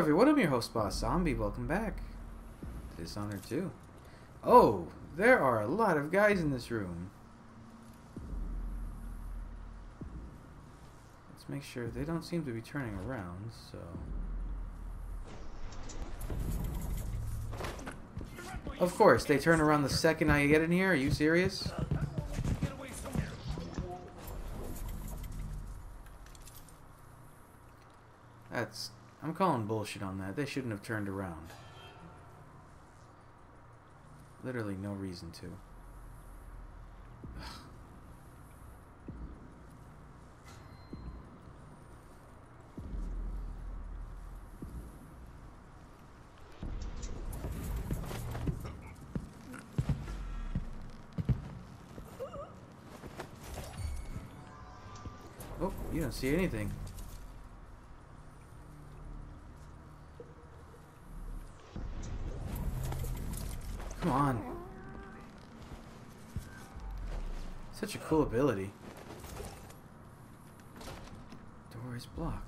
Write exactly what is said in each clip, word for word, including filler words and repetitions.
everyone, I'm your host, Boss Zombie. Welcome back to Dishonored two. Oh, there are a lot of guys in this room. Let's make sure they don't seem to be turning around, so... Of course, they turn around the second I get in here. Are you serious? That's... I'm calling bullshit on that. They shouldn't have turned around. Literally no reason to. Ugh. Oh, you don't see anything. Come on. Such a cool ability. Door is blocked.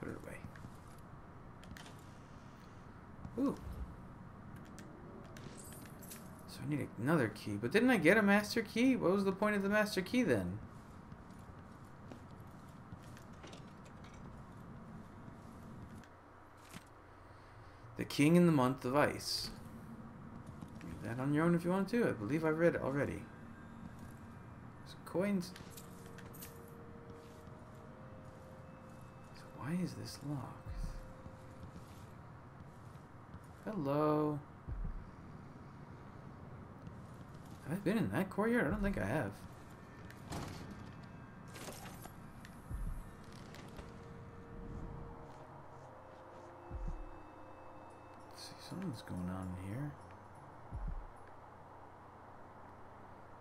Put it away. Ooh. I need another key, but didn't I get a master key? What was the point of the master key then? The King in the Month of Ice. Read that on your own if you want to. I believe I read it already. Some coins. So why is this locked? Hello. Have I been in that courtyard? I don't think I have. Let's see, something's going on here.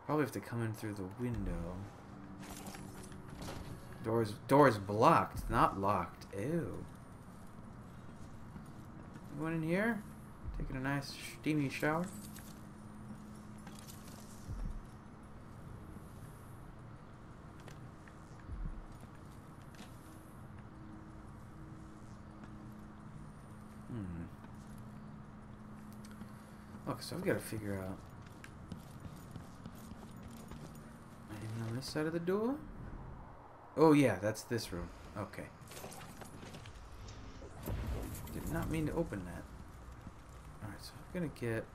Probably have to come in through the window. Doors, doors blocked, not locked. Ew. Anyone in here? Taking a nice steamy shower. Okay, so I've got to figure out. Anything on this side of the door? Oh yeah, that's this room. Okay. Did not mean to open that. Alright, so I'm gonna get...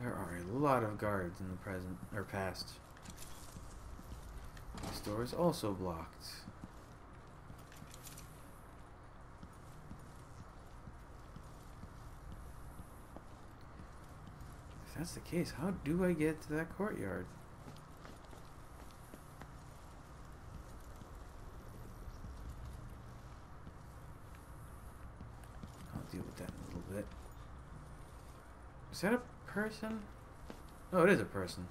There are a lot of guards in the present, or past. This door is also blocked. That's the case. How do I get to that courtyard? I'll deal with that in a little bit. Is that a person? Oh, it is a person.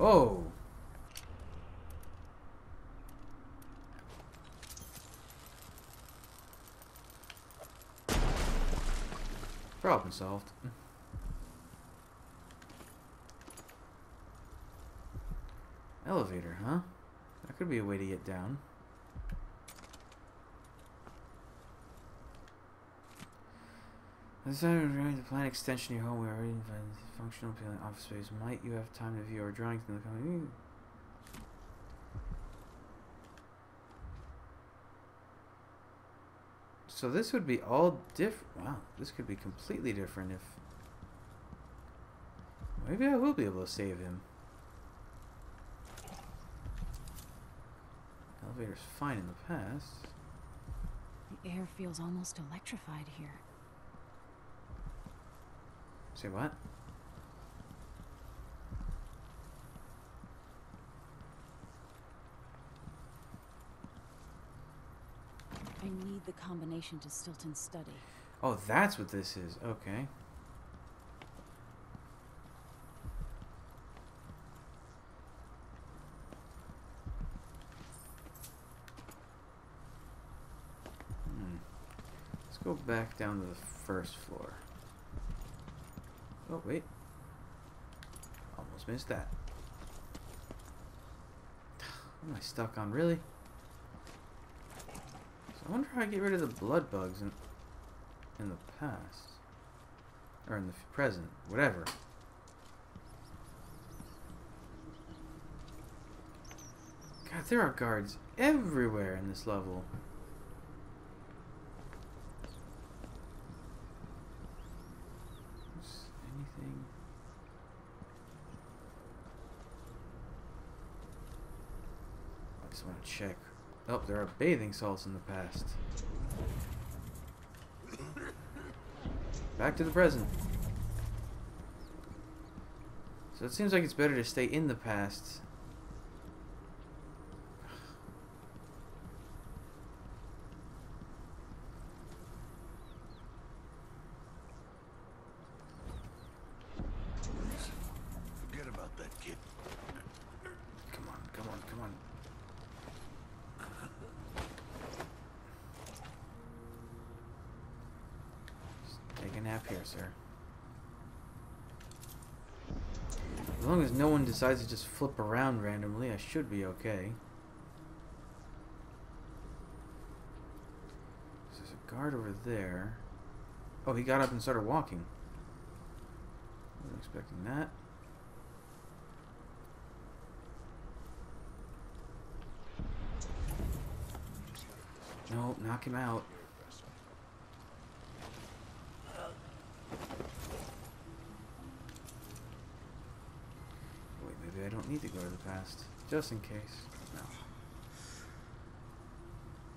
Oh! Problem solved. Elevator, huh? That could be a way to get down. This time we're going to plan extension of your home. We already invited functional appealing office space. Might you have time to view our drawings in the coming? So this would be all different. Wow, this could be completely different if... Maybe I will be able to save him. Elevator's fine in the past. air feels almost electrified here. Say what? I need the combination to Stilton's study. Oh, that's what this is. Okay. Go back down to the first floor. Oh, wait. Almost missed that. What am I stuck on, really? So I wonder how I get rid of the blood bugs in, in the past. Or in the present. Whatever. God, there are guards everywhere in this level. I just want to check. Oh, there are bathing salts in the past. Back to the present. So it seems like it's better to stay in the past. As long as no one decides to just flip around randomly, I should be okay. There's a guard over there. Oh, he got up and started walking. I wasn't expecting that. Nope, knock him out. I don't need to go to the past, just in case. No.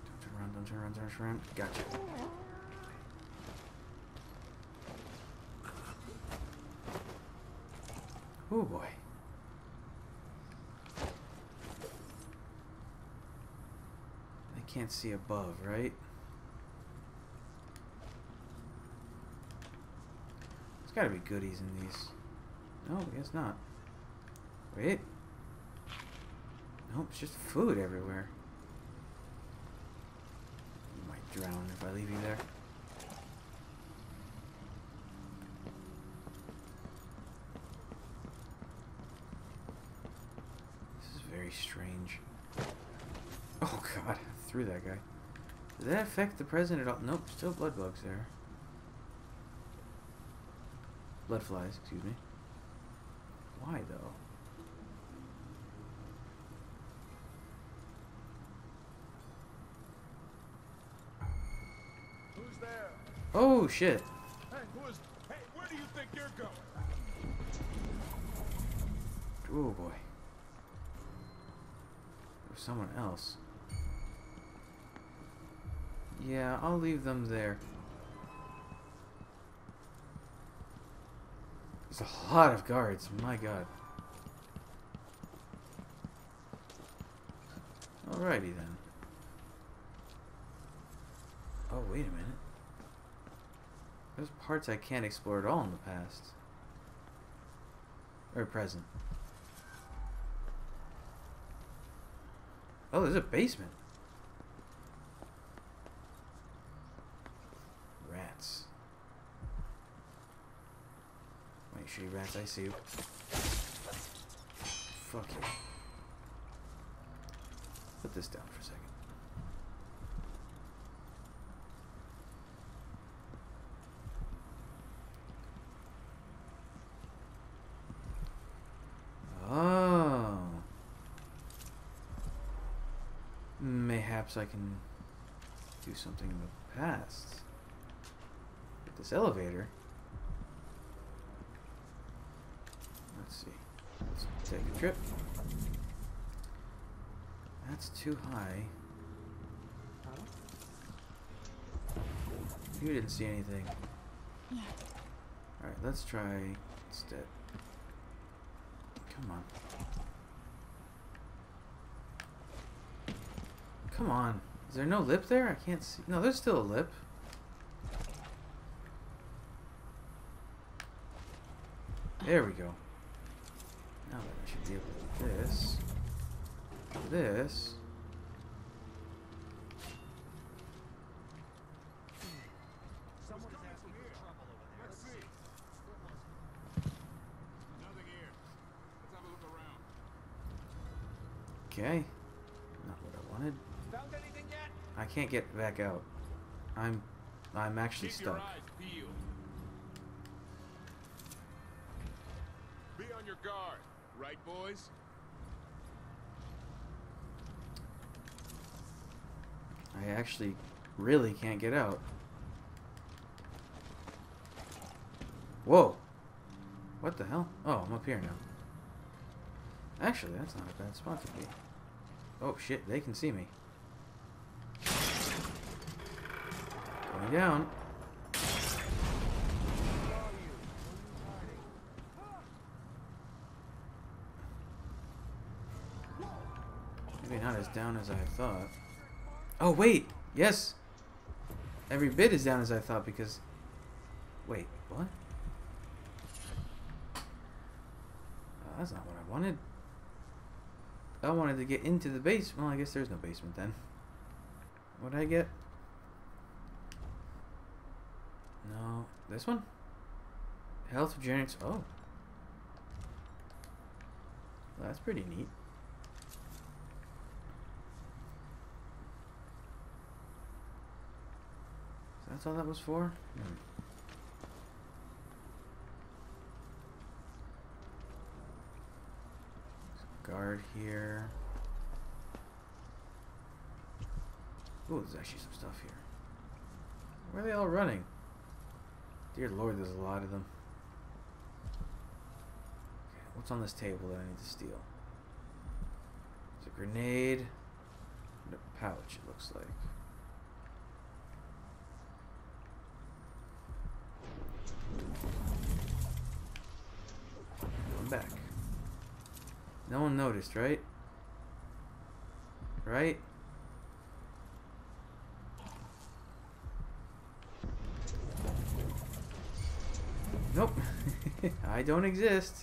Don't turn around, don't turn around, don't turn around. Gotcha. Oh boy. I can't see above, right? There's gotta be goodies in these. No, I guess not. Wait. Nope, it's just food everywhere. You might drown if I leave you there. This is very strange. Oh god, I threw that guy. Did that affect the present at all? Nope, still blood bugs there. Blood flies, excuse me. Why though? Oh shit. Hey, who is, hey, where do you think you're going? Oh boy. Or someone else. Yeah, I'll leave them there. There's a lot of guards, my god. Alrighty then. Oh, wait a minute. There's parts I can't explore at all in the past. Or present. Oh, there's a basement. Rats. Wait, shitty rats, I see you. Fuck you. Put this down for a second. Perhaps I can do something in the past. With this elevator. Let's see. Let's take a trip. That's too high. You didn't see anything. Yeah. Alright, let's try instead. Come on. Come on. Is there no lip there? I can't see. No, there's still a lip. There we go. Now that I should be able to do this. This. Okay. Not what I wanted. Found anything yet? I can't get back out. I'm I'm actually Keep stuck. Be on your guard, right boys? I actually really can't get out. Whoa. What the hell? Oh, I'm up here now. Actually, that's not a bad spot to be. Oh shit, they can see me. Going down. Maybe not as down as I thought. Oh wait, yes! Every bit as down as I thought because... Wait, what? Uh, that's not what I wanted. I wanted to get into the base. Well, I guess there's no basement then. What did I get? No. This one? Health regenerates. Oh. Well, that's pretty neat. So that's all that was for? Hmm. Guard here. Ooh, there's actually some stuff here. Where are they all running? Dear Lord, there's a lot of them. Okay, what's on this table that I need to steal? There's a grenade and a pouch, it looks like. I'm back. No one noticed, right? Right? Nope. I don't exist.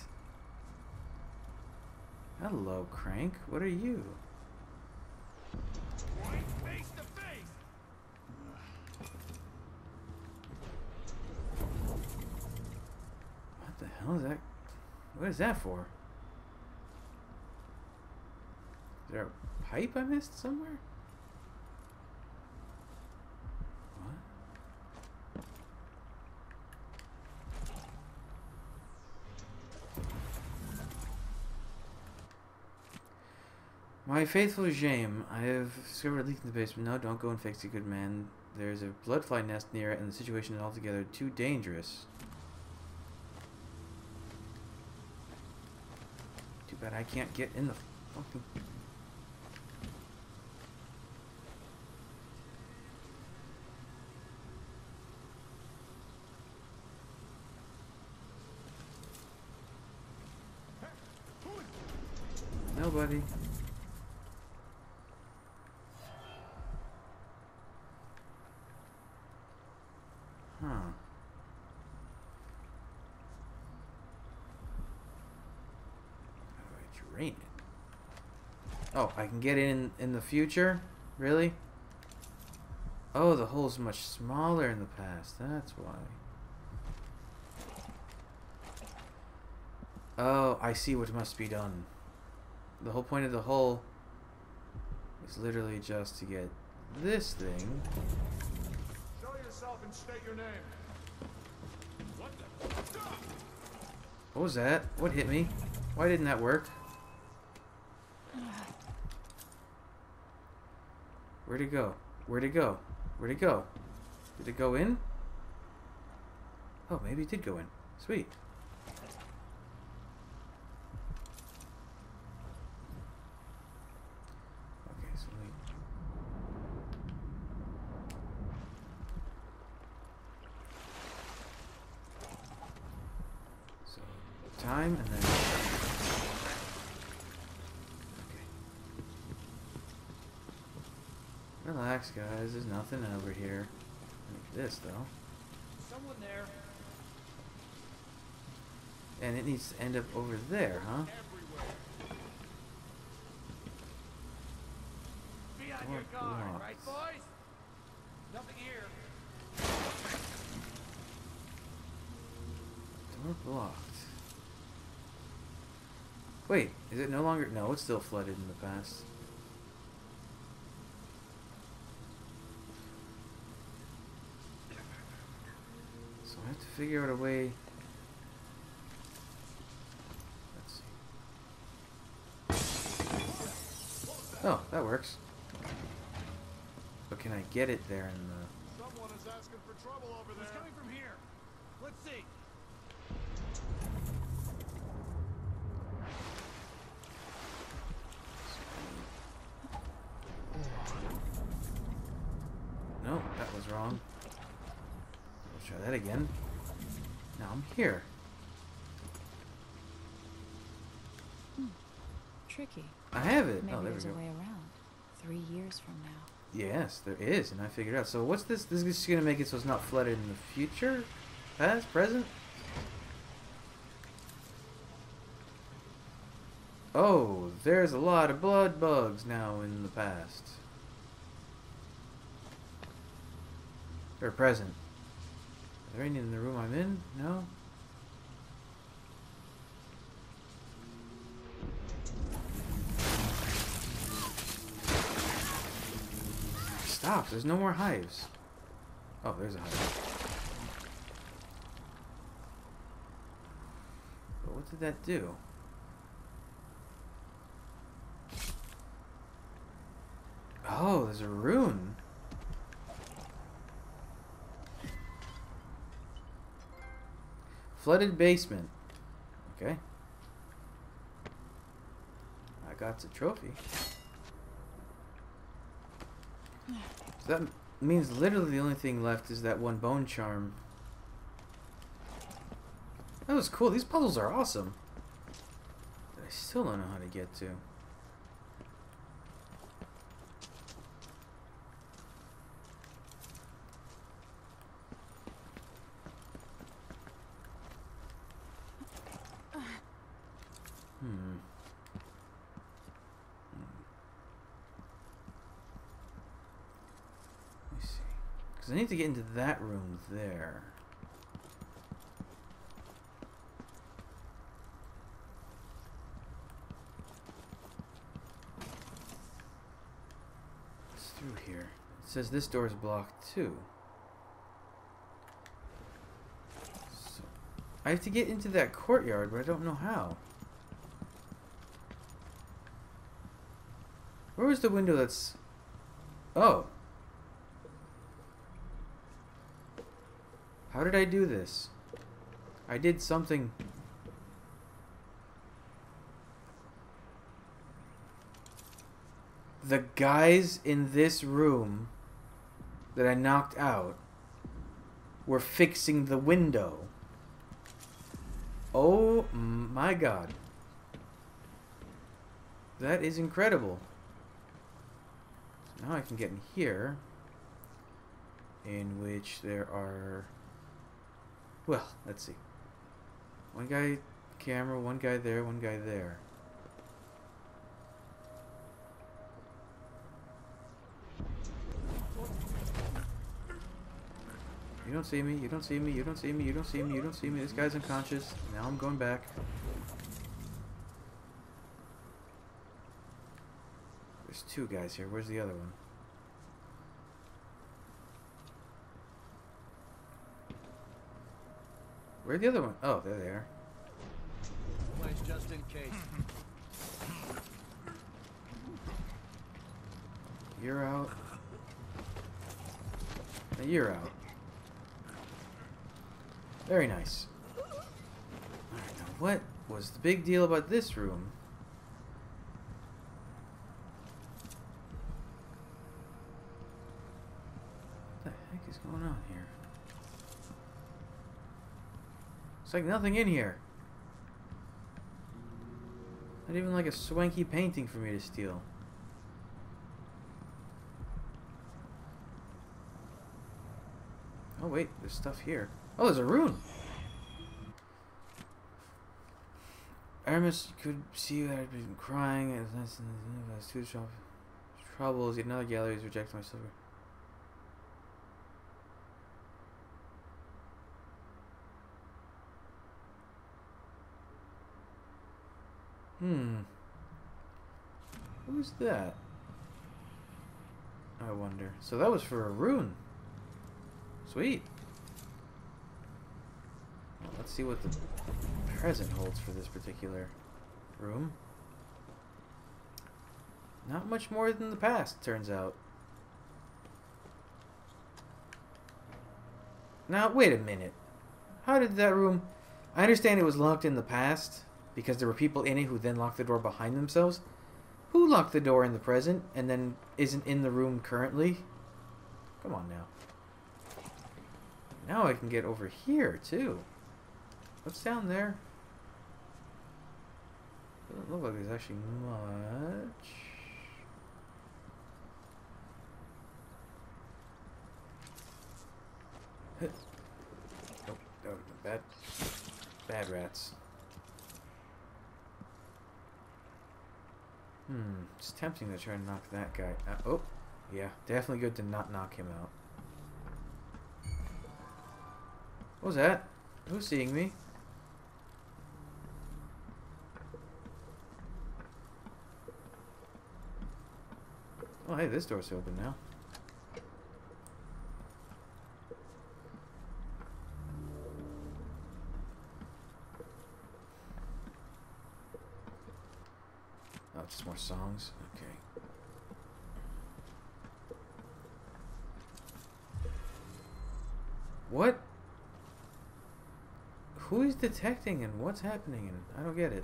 Hello, Crank. What are you? Face to face. What the hell is that? What is that for? Is there a pipe I missed somewhere? What? My faithful James, I have discovered a leak in the basement. No, don't go and fix it, good man. There's a bloodfly nest near it, and the situation is altogether too dangerous. Too bad I can't get in the fucking... Nobody. Huh. How do I drain it? Oh, I can get in in the future? Really? Oh, the hole's much smaller in the past. That's why. Oh, I see what must be done. The whole point of the hole is literally just to get this thing. Show yourself and state your name. What the fuck? What was that? What hit me? Why didn't that work? Where'd it go? Where'd it go? Where'd it go? Did it go in? Oh, maybe it did go in. Sweet. time, and then... Okay. Relax, guys. There's nothing over here. Like this, though. Someone there. And it needs to end up over there, huh? Be on your guard, right, boys? Nothing here. Door blocked. Wait, is it no longer? No, it's still flooded in the past. So I have to figure out a way. Oh, that works. But can I get it there in the... Someone is asking for trouble over there. It's coming from here. Let's see. Nope, that was wrong. We'll try that again. Now I'm here. Hmm. Tricky. I have it. Maybe oh, there there's we go. a way around. Three years from now. Yes, there is, and I figured out. So what's this? This is just gonna make it so it's not flooded in the future, past, present. Oh, there's a lot of blood bugs now in the past. Or present. Are there any in the room I'm in? No. Stop, there's no more hives. Oh, there's a hive. But what did that do? Oh, there's a rune. Flooded basement. Okay. I got the trophy. So that means literally the only thing left is that one bone charm. That was cool. These puzzles are awesome. That I still don't know how to get to. Hmm. I need to get into that room there. It's through here. It says this door is blocked too. So I have to get into that courtyard, but I don't know how. Where was the window that's... Oh! How did I do this? I did something. The guys in this room that I knocked out were fixing the window. Oh my god. That is incredible. So now I can get in here, in which there are... Well, let's see. One guy camera, one guy there, one guy there. You don't see me, you don't see me, you don't see me, you don't see me, you don't see me. This guy's unconscious. Now I'm going back. There's two guys here. Where's the other one? Where'd the other one? Oh, there they are. Place just in case. You're out. Now you're out. Very nice. Alright, now what was the big deal about this room? What the heck is going on here? It's like nothing in here. Not even like a swanky painting for me to steal. Oh wait, there's stuff here. Oh, there's a rune! Aramis could see that I'd been crying and nice in the food shop. Troubles, yet another gallery has rejected my silver. Hmm. Who's that? I wonder. So that was for a rune. Sweet. Well, let's see what the present holds for this particular room. Not much more than the past, turns out. Now, wait a minute. How did that room... I understand it was locked in the past, because there were people in it who then locked the door behind themselves. Who locked the door in the present and then isn't in the room currently? Come on now. Now I can get over here, too. What's down there? Doesn't look like there's actually much. Oh, oh, bad, bad rats. Hmm, it's tempting to try and knock that guy out. Oh, yeah, definitely good to not knock him out. What was that? Who's seeing me? Oh, hey, this door's open now. Oh, just more songs. Okay. What? Who is detecting and what's happening? And I don't get it.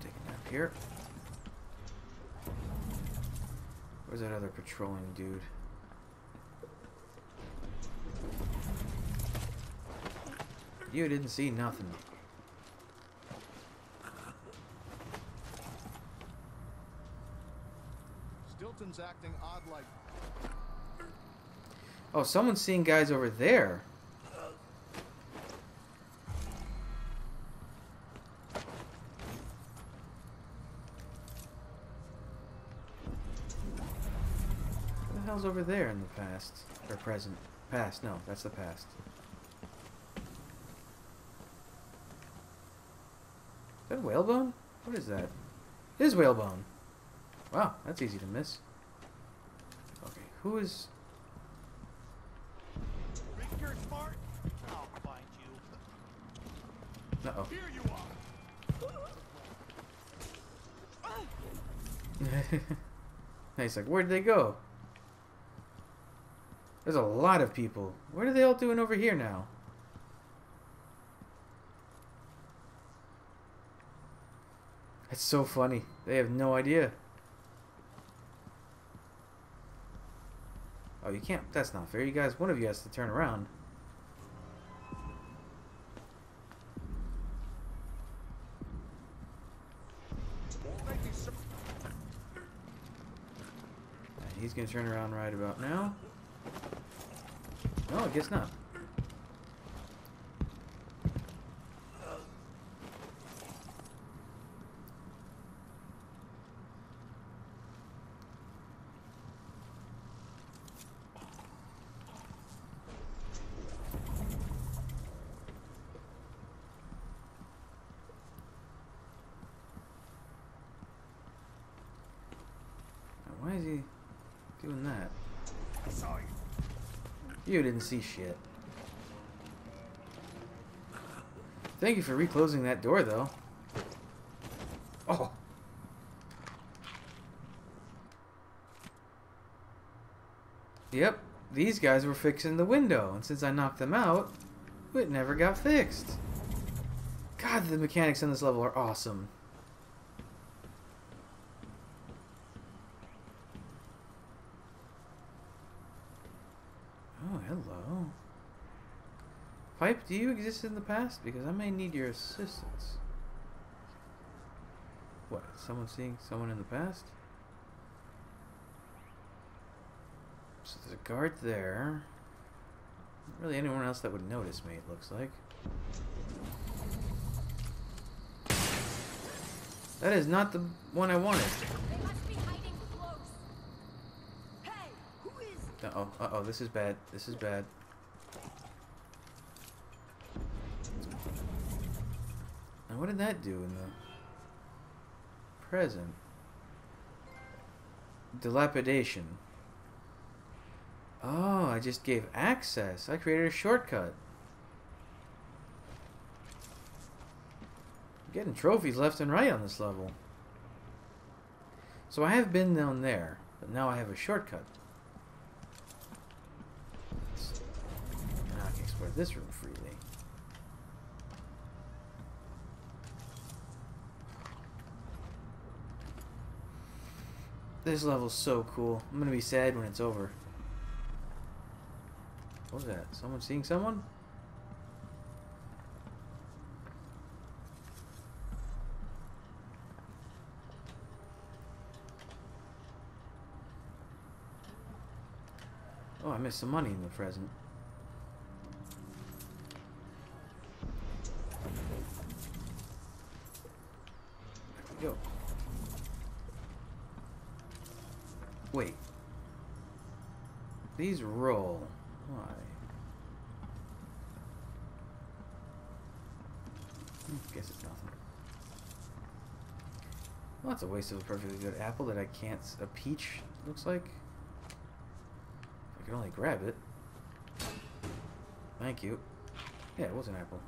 Take a nap here. Where's that other patrolling dude? You didn't see nothing. Stilton's acting odd like. Oh, someone's seeing guys over there. What the hell's over there in the past? Or present? Past, no, that's the past. Is that a whalebone? What is that? It is whalebone. Wow, that's easy to miss. Okay, who is... Uh-oh. Nice, like, where'd they go? There's a lot of people. What are they all doing over here now? That's so funny. They have no idea. Oh, you can't. That's not fair. You guys, one of you has to turn around. He's gonna turn around right about now. No, I guess not. Why is he doing that? I saw you. You didn't see shit. Thank you for reclosing that door, though. Oh. Yep, these guys were fixing the window, and since I knocked them out, it never got fixed. God, the mechanics on this level are awesome. Pipe, do you exist in the past? Because I may need your assistance. What, someone seeing someone in the past? So there's a guard there. Not really anyone else that would notice me, it looks like. That is not the one I wanted. They must be hiding close. Hey, who is... Uh-oh, uh-oh, this is bad. This is bad. Now what did that do in the present? Dilapidation. Oh, I just gave access. I created a shortcut. I'm getting trophies left and right on this level. So I have been down there, but now I have a shortcut. Now I can explore this room freely. This level's so cool. I'm gonna be sad when it's over. What was that? Someone seeing someone? Oh, I missed some money in the present. There we go. Wait. These roll. Why? Guess it's nothing. Well, that's a waste of a perfectly good apple that I can't... A peach, looks like. I can only grab it. Thank you. Yeah, it was an apple.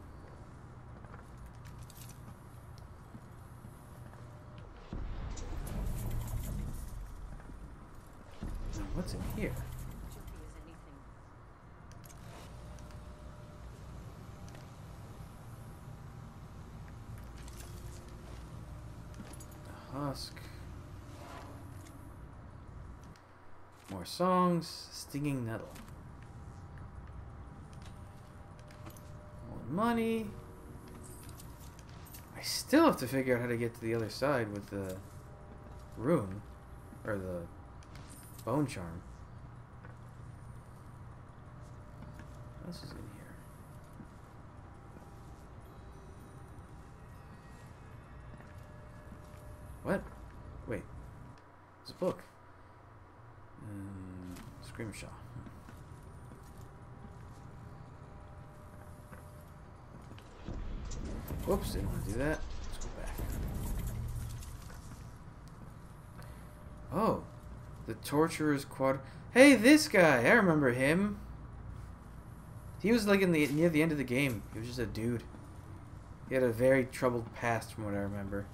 Now, what's in here? More songs. Stinging nettle. More money. I still have to figure out how to get to the other side with the rune or the bone charm. What else is in here? What? Wait. It's a book. Um, Screamshaw. Whoops, didn't want to do that. Let's go back. Oh. The Torturer's Quad. Hey, this guy! I remember him. He was like in the near the end of the game. He was just a dude. He had a very troubled past from what I remember.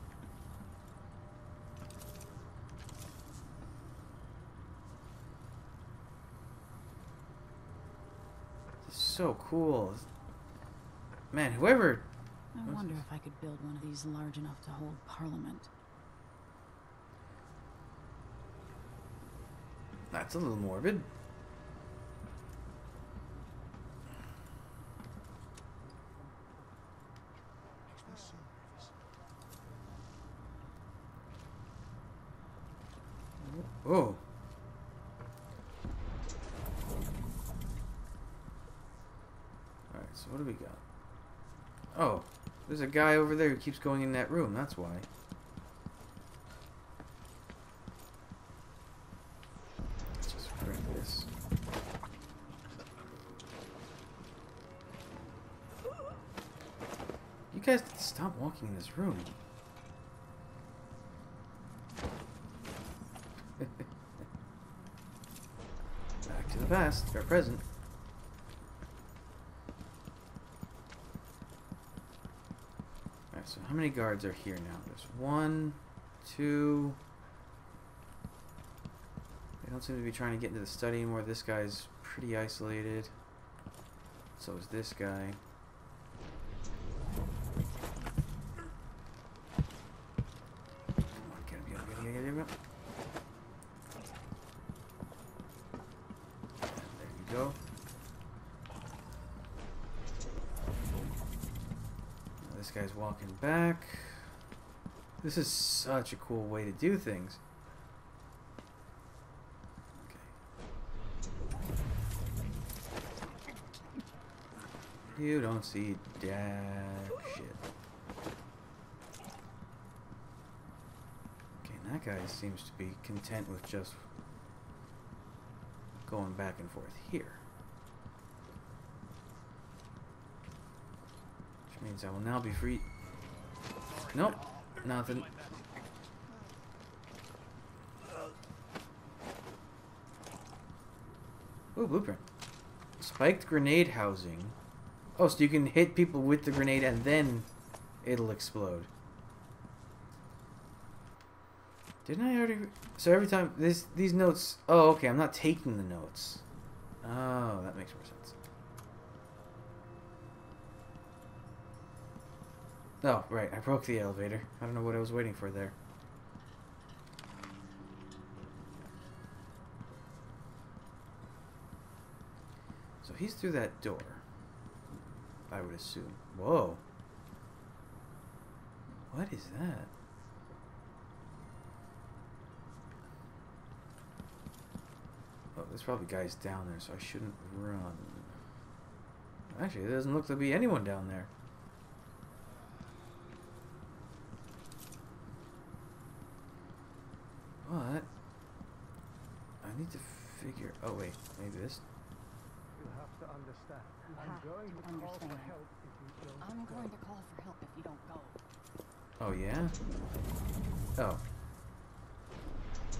So cool, man. Whoever. I wonder if I could build one of these large enough to hold Parliament. That's a little morbid. Oh. So what do we got? Oh, there's a guy over there who keeps going in that room, that's why. Let's just grab this. You guys stop walking in this room. Back to the past, or present. So how many guards are here now? There's one, two. They don't seem to be trying to get into the study anymore. This guy's pretty isolated. So is this guy. There you go. guy's walking back. This is such a cool way to do things. Okay. You don't see jack shit. Okay, and that guy seems to be content with just going back and forth here. Which means I will now be free. Nope. Nothing. Ooh, blueprint. Spiked grenade housing. Oh, so you can hit people with the grenade and then it'll explode. Didn't I already... So every time... this these notes... Oh, okay, I'm not taking the notes. Oh, that makes more sense. Oh, right, I broke the elevator. I don't know what I was waiting for there. So he's through that door, I would assume. Whoa. What is that? Oh, there's probably guys down there, so I shouldn't run. Actually, there doesn't look to be anyone down there. But I need to figure. Oh wait, maybe this. You have to understand. You I'm have going to understand. Call for help if you don't I'm go. going to call for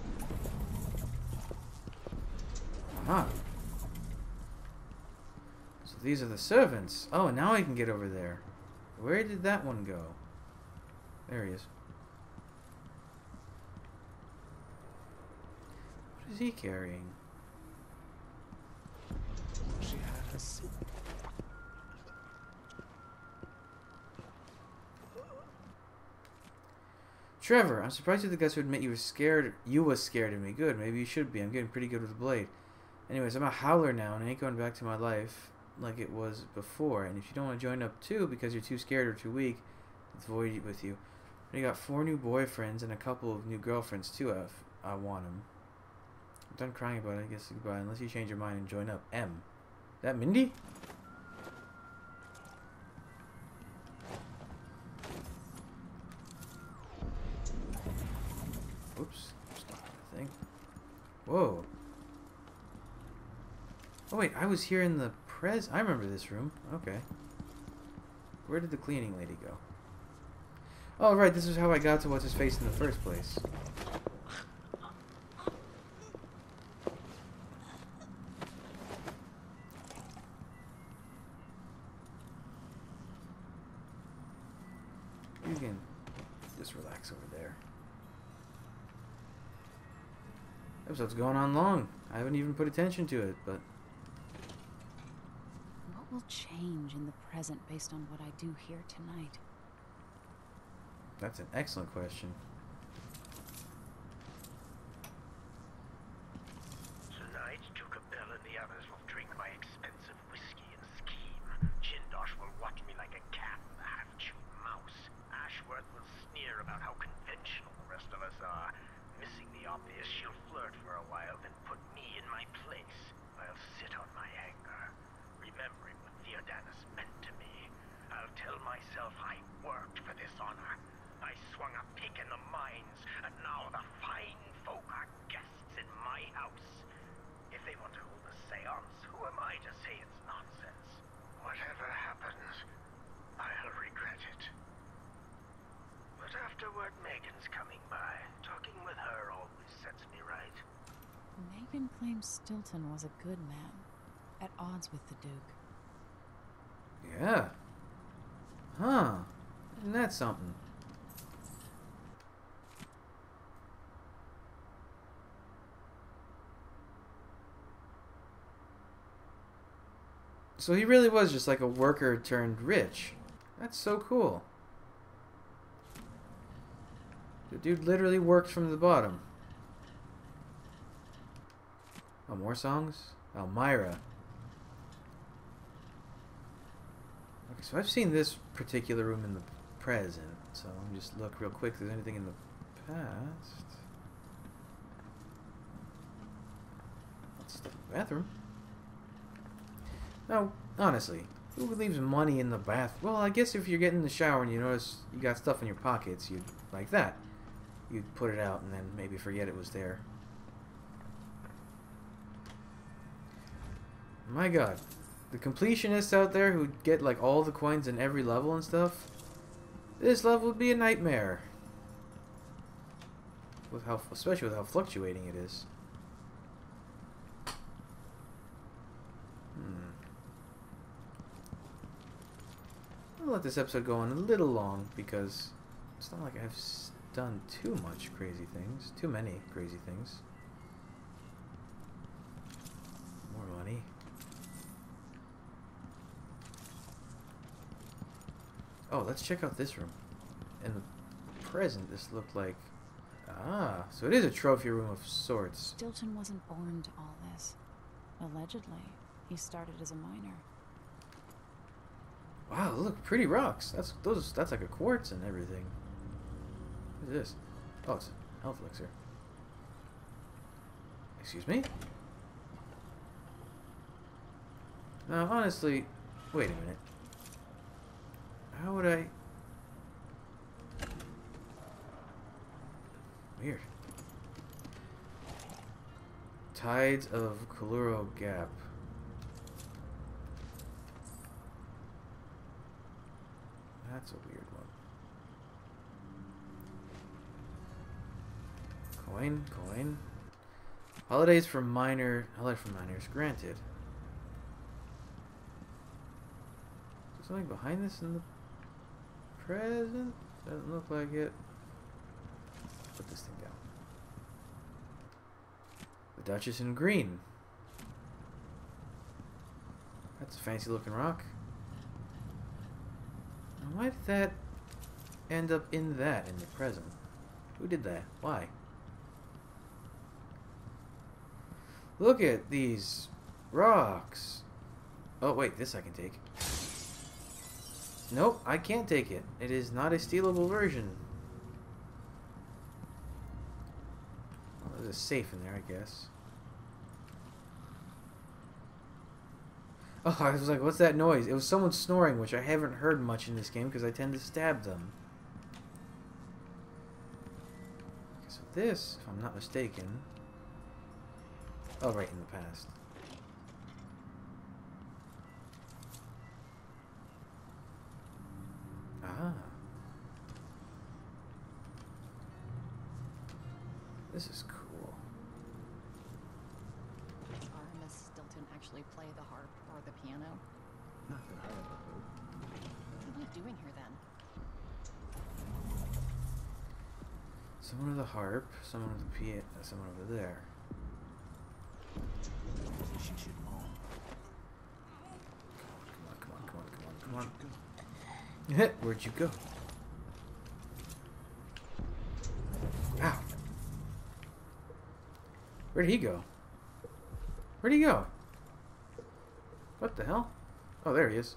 help if you don't go. Oh yeah. Oh. Aha. So these are the servants. Oh, now I can get over there. Where did that one go? There he is. What is he carrying? She has. Trevor, I'm surprised you the guys would admit you were scared. You was scared of me. Good, maybe you should be. I'm getting pretty good with the blade. Anyways, I'm a howler now, and I ain't going back to my life like it was before. And if you don't want to join up too because you're too scared or too weak, it's void with you. And you got four new boyfriends and a couple of new girlfriends too. If I want them. I'm done crying about it, I guess goodbye, unless you change your mind and join up. M. Is that Mindy? Oops. Stop that thing. Whoa. Oh wait, I was here in the pres- I remember this room. Okay. Where did the cleaning lady go? Oh right, this is how I got to what's-his-face in the first place. You can just relax over there. Episode's going on long. I haven't even put attention to it, but... What will change in the present based on what I do here tonight? That's an excellent question. Tonight, Duke Bell and the others will drink my expensive whiskey and scheme. Jindosh will watch me like a cat with a half-chewed mouse. Ashworth will sneer about how conventional the rest of us are. Missing the obvious, she'll flirt for a while, then put me in my place. I'll sit on my anger, remembering what Theodanis meant to me. I'll tell myself I worked for this honor. I swung a pig in the mines, and now the fine folk are guests in my house. If they want to hold a seance, who am I to say it's nonsense? Whatever happens, I'll regret it. But afterward, Megan's coming by. Talking with her always sets me right. Megan claims Stilton was a good man, at odds with the Duke. Yeah. Huh. Isn't that something? So he really was just like a worker turned rich. That's so cool. The dude literally worked from the bottom. Oh, more songs? Elmira. Okay, so I've seen this particular room in the present. So let me just look real quick if there's anything in the past. That's the bathroom. No, honestly, who leaves money in the bath? Well, I guess if you're getting in the shower and you notice you got stuff in your pockets, you'd like that. You'd put it out and then maybe forget it was there. My God, the completionists out there who get like all the coins in every level and stuff. This level would be a nightmare. With how, especially with how fluctuating it is. Hmm. I'll let this episode go on a little long because it's not like I've done too much crazy things, too many crazy things. More money. Oh, let's check out this room. In the present, this looked like... Ah, so it is a trophy room of sorts. Stilton wasn't born to all this. Allegedly, he started as a miner. Wow, look, pretty rocks. That's those. That's like a quartz and everything. What is this? Oh, it's a health elixir. Excuse me? Now, honestly... Wait a minute. How would I... Weird. Tides of Kaluro Gap. That's a weird one. Coin, coin. Holidays for minor... Holiday for minors, granted. Is there something behind this in the... present? Doesn't look like it. Put this thing down. The Duchess in Green. That's a fancy looking rock. Now why did that end up in that in the present? Who did that? Why? Look at these rocks. Oh wait, this I can take. Nope, I can't take it. It is not a stealable version. Well, there's a safe in there, I guess. Oh, I was like, what's that noise? It was someone snoring, which I haven't heard much in this game because I tend to stab them. Okay, so this, if I'm not mistaken... Oh, right, in the past. Ah. This is cool. Are Miss Stilton actually play the harp or the piano? Not that I ever heard. What are you doing here then? Someone with the harp, someone with the piano, someone over there. She should moan. Come on, come on, come on, come on, come on. Where'd you go? Ow. Where'd he go? Where'd he go? What the hell? Oh, there he is.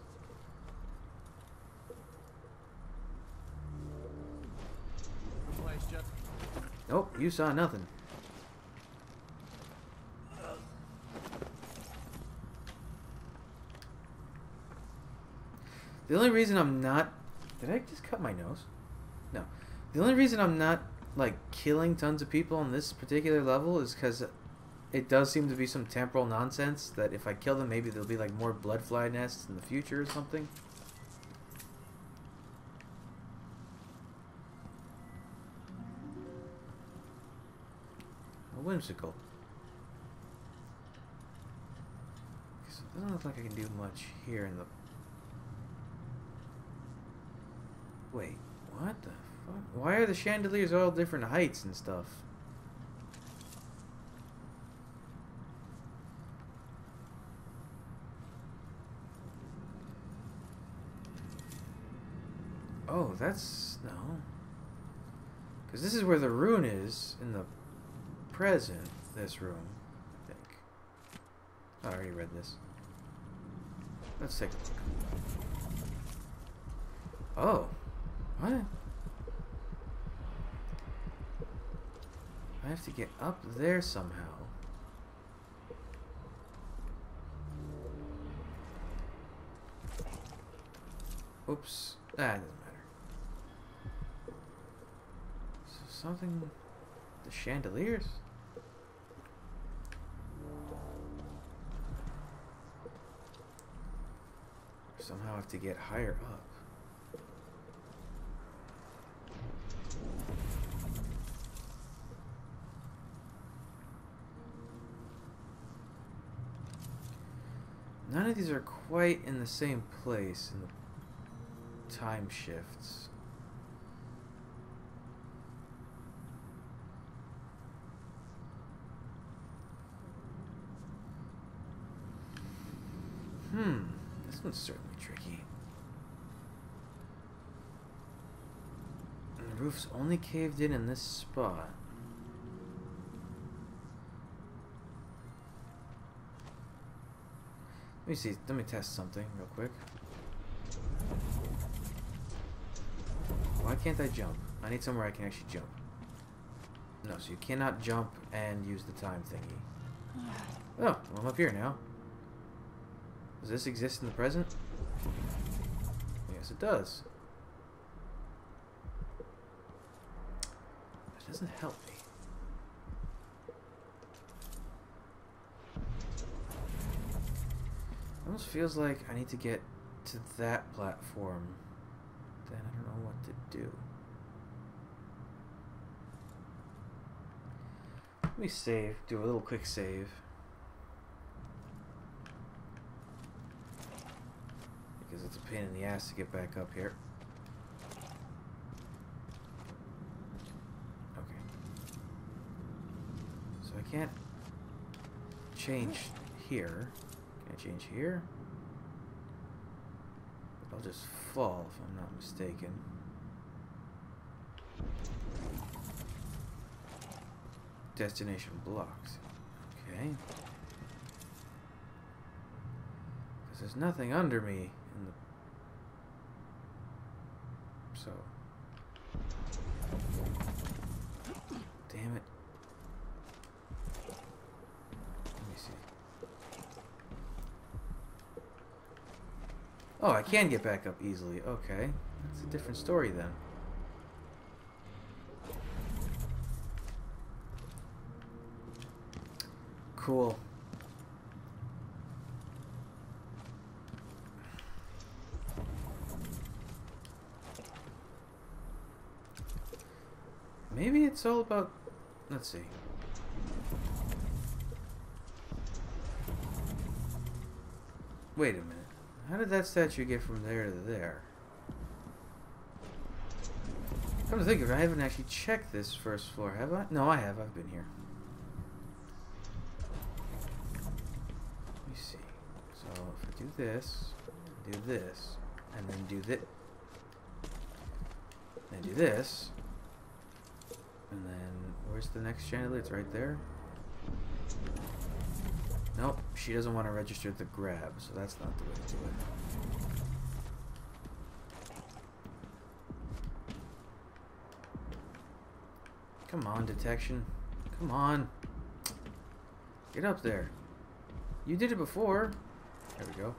Nope, you saw nothing. The only reason I'm not... Did I just cut my nose? No. The only reason I'm not, like, killing tons of people on this particular level is because it does seem to be some temporal nonsense that if I kill them, maybe there'll be, like, more bloodfly nests in the future or something. A whimsical. Okay, so it doesn't look like I can do much here in the... Wait, what the fuck? Why are the chandeliers all different heights and stuff? Oh, that's... no. Because this is where the rune is in the present, this room, I think. Oh, I already read this. Let's take a look. Oh. What? I have to get up there somehow. Oops. Ah, it doesn't matter. So something... The chandeliers? Somehow I have to get higher up. None of these are quite in the same place in the time shifts. Hmm, this one's certainly tricky. And the roof's only caved in in this spot. Let me see, let me test something real quick. Why can't I jump? I need somewhere I can actually jump. No, so you cannot jump and use the time thingy. Oh, well, I'm up here now. Does this exist in the present? Yes, it does. That doesn't help me. Almost feels like I need to get to that platform. Then I don't know what to do. Let me save, do a little quick save. Because it's a pain in the ass to get back up here. Okay. So I can't change here. Change here. I'll just fall if I'm not mistaken. Destination blocked. Okay. Because there's nothing under me in the. So. Damn it. Let me see. Oh, I can get back up easily. Okay. That's a different story then. Cool. Maybe it's all about... Let's see. Wait a minute. How did that statue get from there to there? Come to think of it, I haven't actually checked this first floor, have I? No, I have. I've been here. Let me see. So, if I do this, do this, and then do this, and do this, and then where's the next chandelier? It's right there. Nope, she doesn't want to register the grab, so that's not the way to do it. Come on, detection. Come on. Get up there. You did it before. There we go.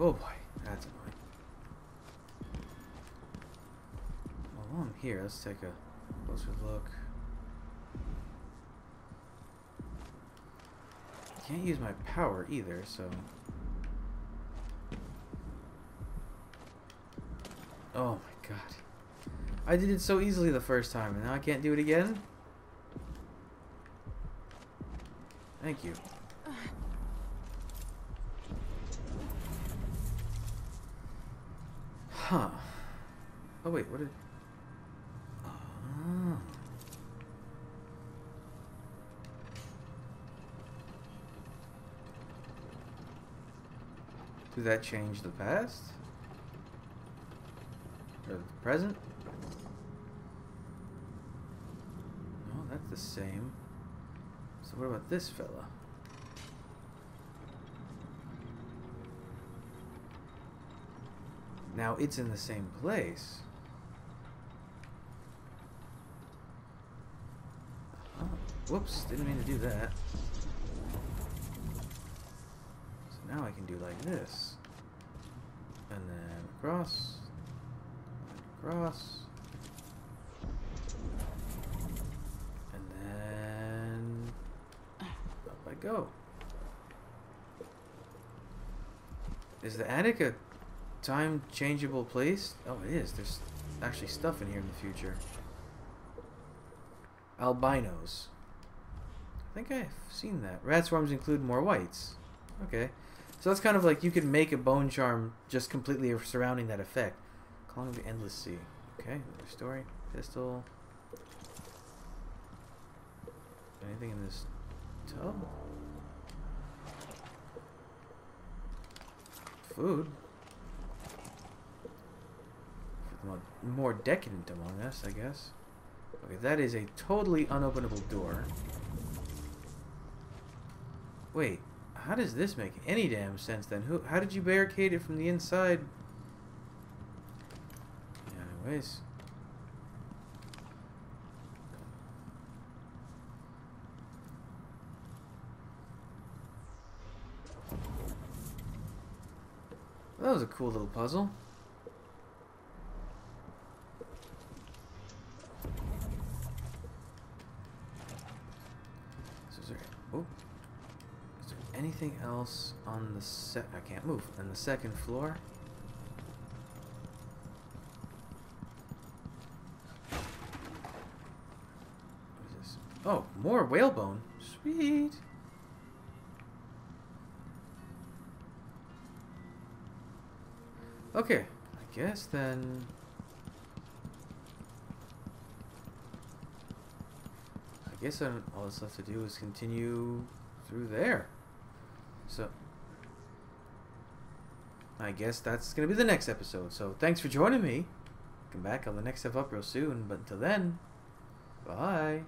Oh boy, that's annoying. Well, while I'm here, let's take a closer look. Can't use my power either, so. Oh my god. I did it so easily the first time, and now I can't do it again? Thank you. Huh. Oh wait, what did... Did that change the past? Or the present? No, that's the same. So what about this fella? Now it's in the same place. Oh, whoops, didn't mean to do that. So now I can do like this. And then across. Across. And then up I go. Is the attic a time changeable place? Oh, it is. There's actually stuff in here in the future. Albinos. I think I've seen that. Rat swarms include more whites. Okay. So that's kind of like you could make a bone charm just completely surrounding that effect. Calling the Endless Sea. Okay, another story. Pistol. Anything in this tub? Food. The more decadent among us, I guess. Okay, that is a totally unopenable door. Wait, how does this make any damn sense then? Who? How did you barricade it from the inside? Yeah, anyways. That was a cool little puzzle. So is there, oh, is there anything else on the se- I can't move. On the second floor? What is this? Oh, more whalebone. Sweet. Okay, I guess then... I guess I'm, all that's left to do is continue through there. So, I guess that's going to be the next episode. So, thanks for joining me. Come back on the next step up real soon. But until then, bye.